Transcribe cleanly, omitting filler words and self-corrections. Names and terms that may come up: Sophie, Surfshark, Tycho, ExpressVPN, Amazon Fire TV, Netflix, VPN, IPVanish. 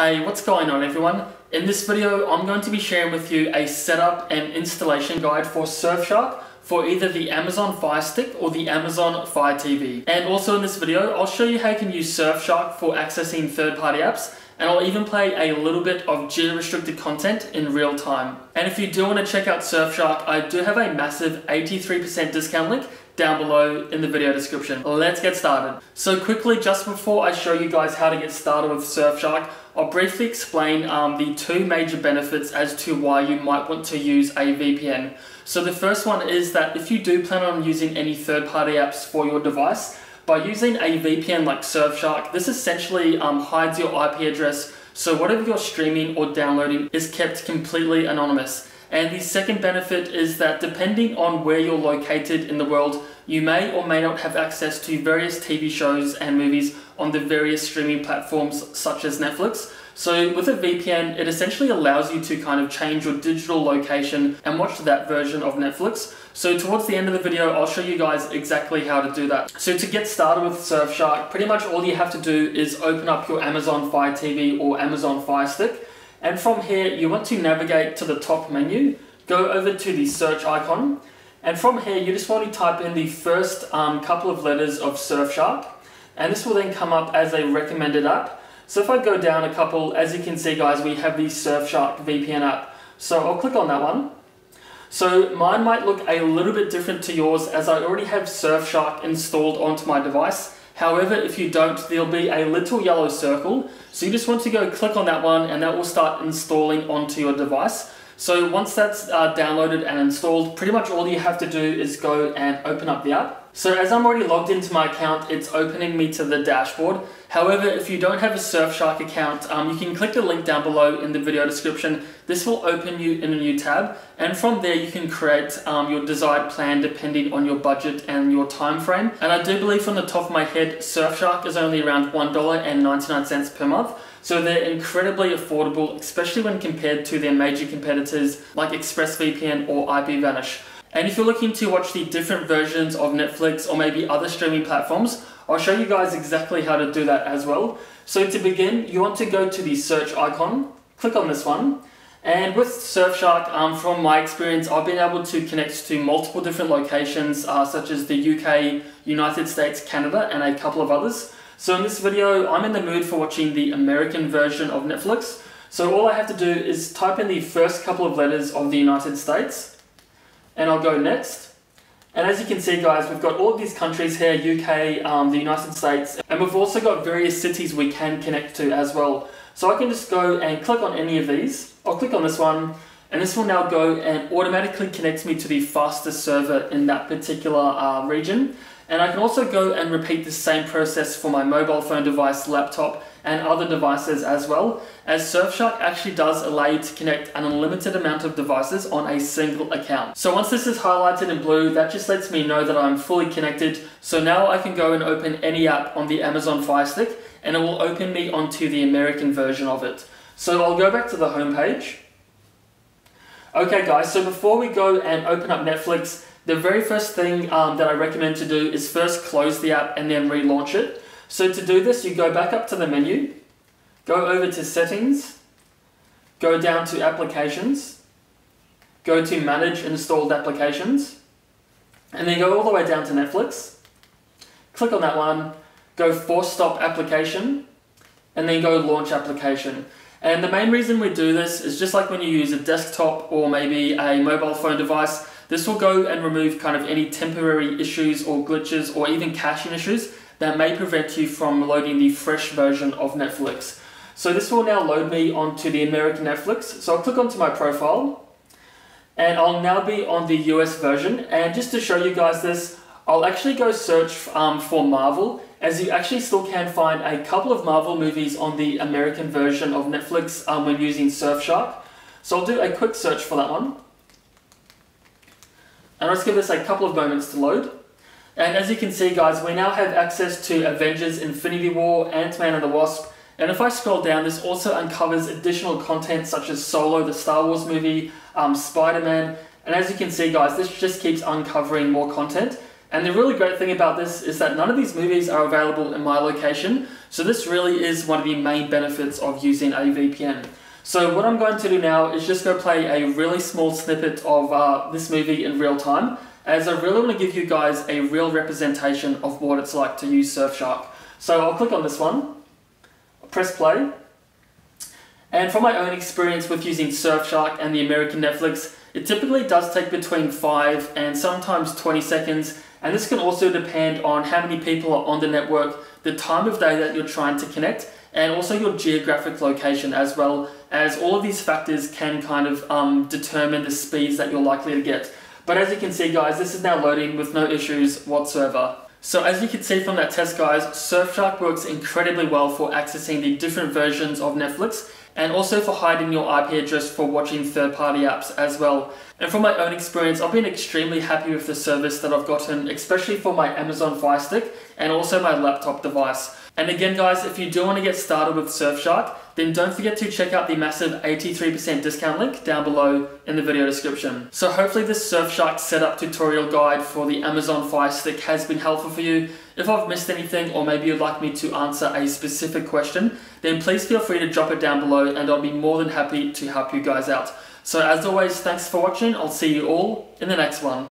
Hey, what's going on everyone? In this video, I'm going to be sharing with you a setup and installation guide for Surfshark for either the Amazon Fire Stick or the Amazon Fire TV. And also in this video, I'll show you how you can use Surfshark for accessing third-party apps, and I'll even play a little bit of geo-restricted content in real time. And if you do want to check out Surfshark, I do have a massive 83% discount link down below in the video description. Let's get started. So quickly, just before I show you guys how to get started with Surfshark, I'll briefly explain the two major benefits as to why you might want to use a VPN. So the first one is that if you do plan on using any third-party apps for your device, by using a VPN like Surfshark, this essentially hides your IP address, so whatever you're streaming or downloading is kept completely anonymous. And the second benefit is that depending on where you're located in the world, you may or may not have access to various TV shows and movies on the various streaming platforms such as Netflix. So with a VPN, it essentially allows you to kind of change your digital location and watch that version of Netflix. So towards the end of the video, I'll show you guys exactly how to do that. So to get started with Surfshark, pretty much all you have to do is open up your Amazon Fire TV or Amazon Fire Stick. And from here, you want to navigate to the top menu, go over to the search icon, and from here, you just want to type in the first couple of letters of Surfshark, and this will then come up as a recommended app. So if I go down a couple, as you can see guys, we have the Surfshark VPN app. So I'll click on that one. So mine might look a little bit different to yours as I already have Surfshark installed onto my device. However, if you don't, there'll be a little yellow circle. So you just want to go click on that one and that will start installing onto your device. So once that's downloaded and installed, pretty much all you have to do is go and open up the app. So as I'm already logged into my account, it's opening me to the dashboard. However, if you don't have a Surfshark account, you can click the link down below in the video description. This will open you in a new tab. And from there, you can create your desired plan depending on your budget and your time frame. And I do believe from the top of my head, Surfshark is only around $1.99 per month. So they're incredibly affordable, especially when compared to their major competitors like ExpressVPN or IPVanish. And if you're looking to watch the different versions of Netflix or maybe other streaming platforms, I'll show you guys exactly how to do that as well. So to begin, you want to go to the search icon, click on this one. And with Surfshark, from my experience, I've been able to connect to multiple different locations such as the UK, United States, Canada, and a couple of others. So in this video, I'm in the mood for watching the American version of Netflix. So all I have to do is type in the first couple of letters of the United States, and I'll go next. And as you can see guys, we've got all of these countries here, UK, the United States, and we've also got various cities we can connect to as well. So I can just go and click on any of these. I'll click on this one, and this will now go and automatically connect me to the fastest server in that particular region. And I can also go and repeat the same process for my mobile phone device, laptop, and other devices as well, as Surfshark actually does allow you to connect an unlimited amount of devices on a single account. So once this is highlighted in blue, that just lets me know that I'm fully connected. So now I can go and open any app on the Amazon Fire Stick, and it will open me onto the American version of it. So I'll go back to the home page. Okay guys, so before we go and open up Netflix, the very first thing that I recommend to do is first close the app and then relaunch it. So to do this, you go back up to the menu, go over to settings, go down to applications, go to manage installed applications, and then go all the way down to Netflix, click on that one, go force stop application, and then go launch application. And the main reason we do this is just like when you use a desktop or maybe a mobile phone device, this will go and remove kind of any temporary issues or glitches or even caching issues that may prevent you from loading the fresh version of Netflix. So this will now load me onto the American Netflix. So I'll click onto my profile and I'll now be on the US version. And just to show you guys this, I'll actually go search for Marvel, as you actually still can find a couple of Marvel movies on the American version of Netflix when using Surfshark. So I'll do a quick search for that one. And let's give this a couple of moments to load. And as you can see guys, we now have access to Avengers Infinity War, Ant-Man and the Wasp. And if I scroll down, this also uncovers additional content such as Solo, the Star Wars movie, Spider-Man. And as you can see guys, this just keeps uncovering more content. And the really great thing about this is that none of these movies are available in my location. So this really is one of the main benefits of using a VPN. So what I'm going to do now is just go play a really small snippet of this movie in real time, as I really want to give you guys a real representation of what it's like to use Surfshark. So I'll click on this one, press play, and from my own experience with using Surfshark and the American Netflix, it typically does take between 5 and sometimes 20 seconds, and this can also depend on how many people are on the network, the time of day that you're trying to connect, and also your geographic location, as well as all of these factors can kind of determine the speeds that you're likely to get. But as you can see, guys, this is now loading with no issues whatsoever. So as you can see from that test, guys, Surfshark works incredibly well for accessing the different versions of Netflix, and also for hiding your IP address for watching third-party apps as well. And from my own experience, I've been extremely happy with the service that I've gotten, especially for my Amazon Fire Stick and also my laptop device. And again, guys, if you do want to get started with Surfshark, then don't forget to check out the massive 83% discount link down below in the video description. So hopefully this Surfshark setup tutorial guide for the Amazon Fire Stick has been helpful for you. If I've missed anything, or maybe you'd like me to answer a specific question, then please feel free to drop it down below and I'll be more than happy to help you guys out. So as always, thanks for watching. I'll see you all in the next one.